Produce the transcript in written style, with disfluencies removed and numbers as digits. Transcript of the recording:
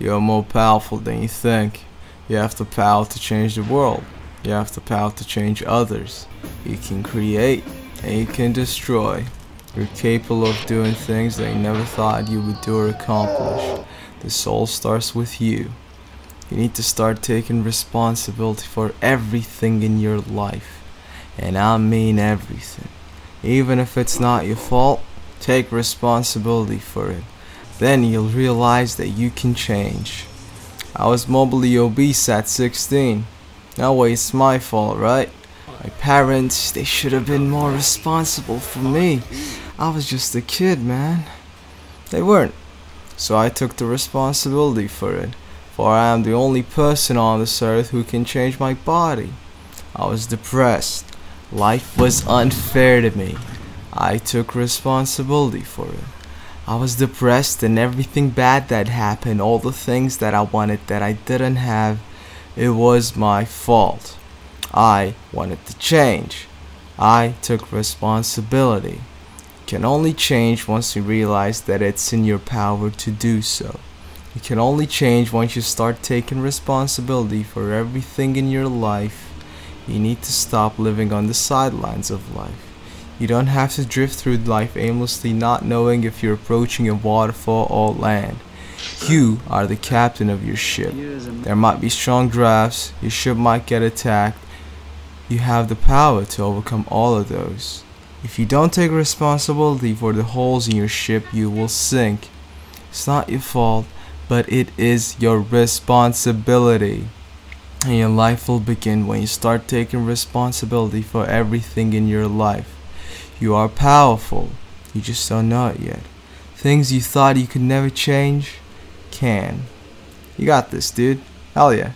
You're more powerful than you think. You have the power to change the world. You have the power to change others. You can create and you can destroy. You're capable of doing things that you never thought you would do or accomplish. This all starts with you. You need to start taking responsibility for everything in your life. And I mean everything. Even if it's not your fault, take responsibility for it. Then you'll realize that you can change. I was morbidly obese at 16. No way, it's my fault, right? My parents, they should have been more responsible for me. I was just a kid, man. They weren't. So I took the responsibility for it. For I am the only person on this earth who can change my body. I was depressed. Life was unfair to me. I took responsibility for it. I was depressed, and everything bad that happened, all the things that I wanted that I didn't have, it was my fault. I wanted to change. I took responsibility. You can only change once you realize that it's in your power to do so. You can only change once you start taking responsibility for everything in your life. You need to stop living on the sidelines of life. You don't have to drift through life aimlessly, not knowing if you're approaching a waterfall or land. You are the captain of your ship. There might be strong drafts, your ship might get attacked. You have the power to overcome all of those. If you don't take responsibility for the holes in your ship, you will sink. It's not your fault, but it is your responsibility. And your life will begin when you start taking responsibility for everything in your life. You are powerful, you just don't know it yet. Things you thought you could never change, can. You got this, dude. Hell yeah.